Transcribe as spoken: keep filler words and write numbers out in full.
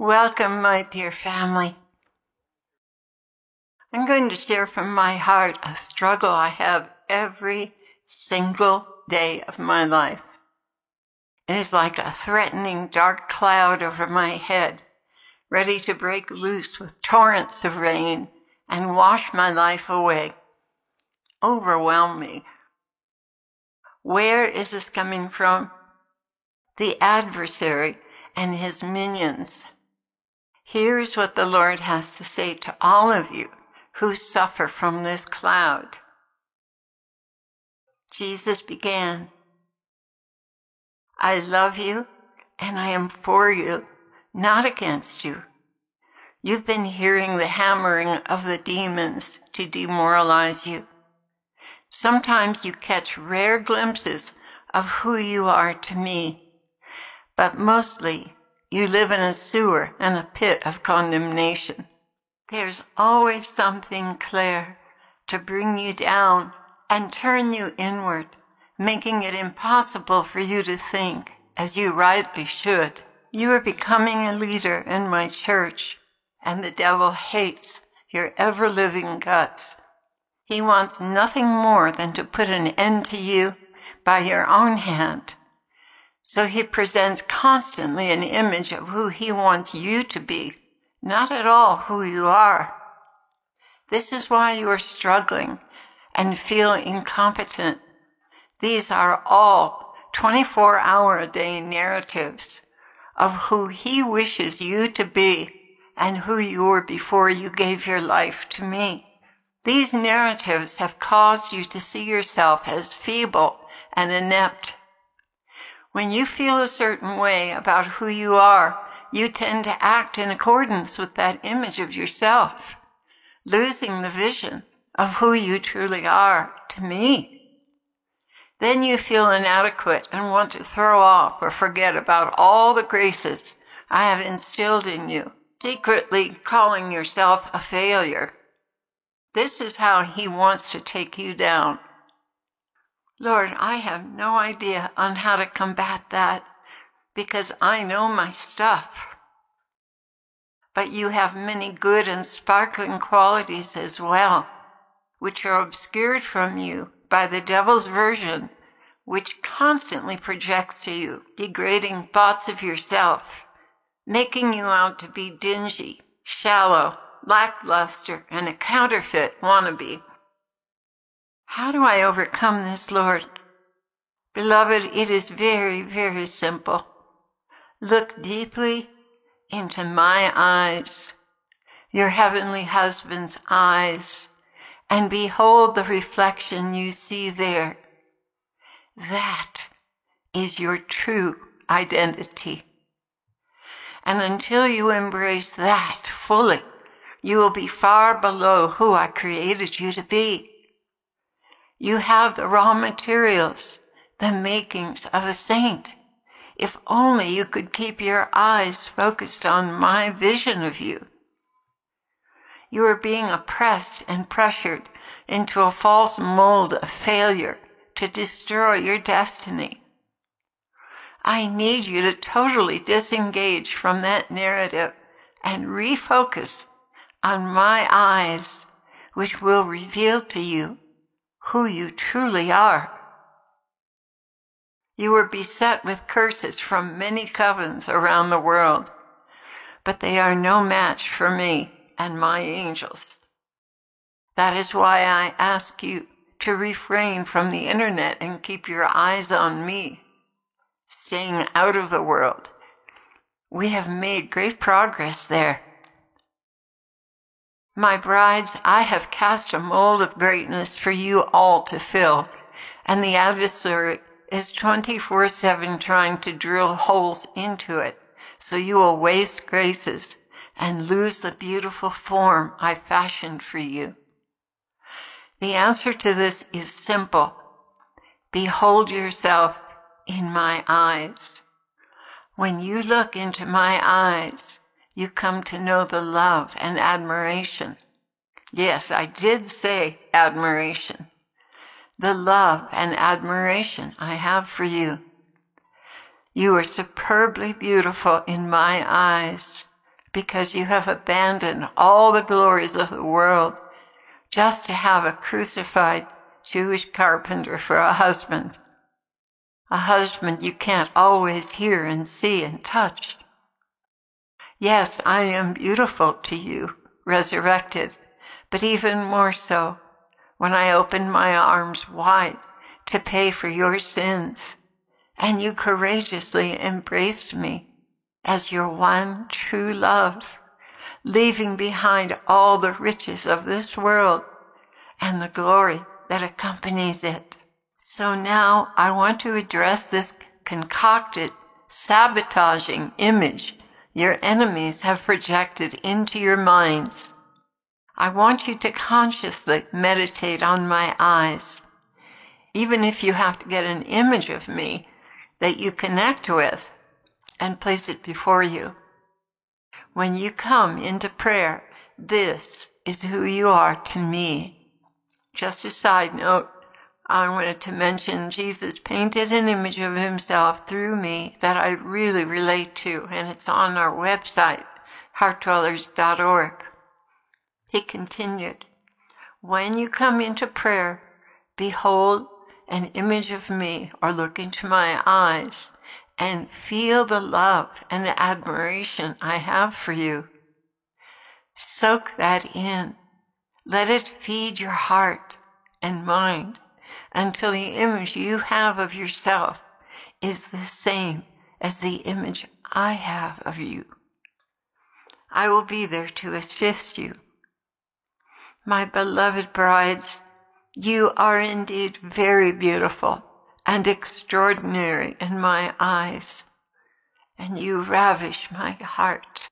Welcome, my dear family. I'm going to share from my heart a struggle I have every single day of my life. It is like a threatening dark cloud over my head, ready to break loose with torrents of rain and wash my life away, overwhelm me. Where is this coming from? The adversary and his minions. Here's what the Lord has to say to all of you who suffer from this cloud. Jesus began, I love you and I am for you, not against you. You've been hearing the hammering of the demons to demoralize you. Sometimes you catch rare glimpses of who you are to me, but mostly you live in a sewer and a pit of condemnation. There's always something, Claire, to bring you down and turn you inward, making it impossible for you to think as you rightly should. You are becoming a leader in my church, and the devil hates your ever-living guts. He wants nothing more than to put an end to you by your own hand. So he presents constantly an image of who he wants you to be, not at all who you are. This is why you are struggling and feel incompetent. These are all twenty-four hour a day narratives of who he wishes you to be and who you were before you gave your life to me. These narratives have caused you to see yourself as feeble and inept. When you feel a certain way about who you are, you tend to act in accordance with that image of yourself, losing the vision of who you truly are to me. Then you feel inadequate and want to throw off or forget about all the graces I have instilled in you, secretly calling yourself a failure. This is how he wants to take you down. Lord, I have no idea on how to combat that because I know my stuff. But you have many good and sparkling qualities as well, which are obscured from you by the devil's version, which constantly projects to you degrading thoughts of yourself, making you out to be dingy, shallow, lackluster, and a counterfeit wannabe. How do I overcome this, Lord? Beloved, it is very, very simple. Look deeply into my eyes, your heavenly husband's eyes, and behold the reflection you see there. That is your true identity. And until you embrace that fully, you will be far below who I created you to be. You have the raw materials, the makings of a saint. If only you could keep your eyes focused on my vision of you. You are being oppressed and pressured into a false mold of failure to destroy your destiny. I need you to totally disengage from that narrative and refocus on my eyes, which will reveal to you who you truly are. You were beset with curses from many covens around the world, but they are no match for me and my angels. That is why I ask you to refrain from the internet and keep your eyes on me, staying out of the world. We have made great progress there. My brides, I have cast a mold of greatness for you all to fill, and the adversary is twenty-four seven trying to drill holes into it, so you will waste graces and lose the beautiful form I fashioned for you. The answer to this is simple. Behold yourself in my eyes. When you look into my eyes, you come to know the love and admiration. Yes, I did say admiration. The love and admiration I have for you. You are superbly beautiful in my eyes, because you have abandoned all the glories of the world just to have a crucified Jewish carpenter for a husband. A husband you can't always hear and see and touch. Yes, I am beautiful to you, resurrected, but even more so when I open my arms wide to pay for your sins, and you courageously embraced me as your one true love, leaving behind all the riches of this world and the glory that accompanies it. So now I want to address this concocted, sabotaging image your enemies have projected into your minds. I want you to consciously meditate on my eyes, even if you have to get an image of me that you connect with and place it before you. When you come into prayer, this is who you are to me. Just a side note, I wanted to mention Jesus painted an image of himself through me that I really relate to, and it's on our website, heart dwellers dot org. He continued, when you come into prayer, behold an image of me, or look into my eyes, and feel the love and admiration I have for you. Soak that in. Let it feed your heart and mind until the image you have of yourself is the same as the image I have of you. I will be there to assist you. My beloved brides, you are indeed very beautiful and extraordinary in my eyes, and you ravish my heart.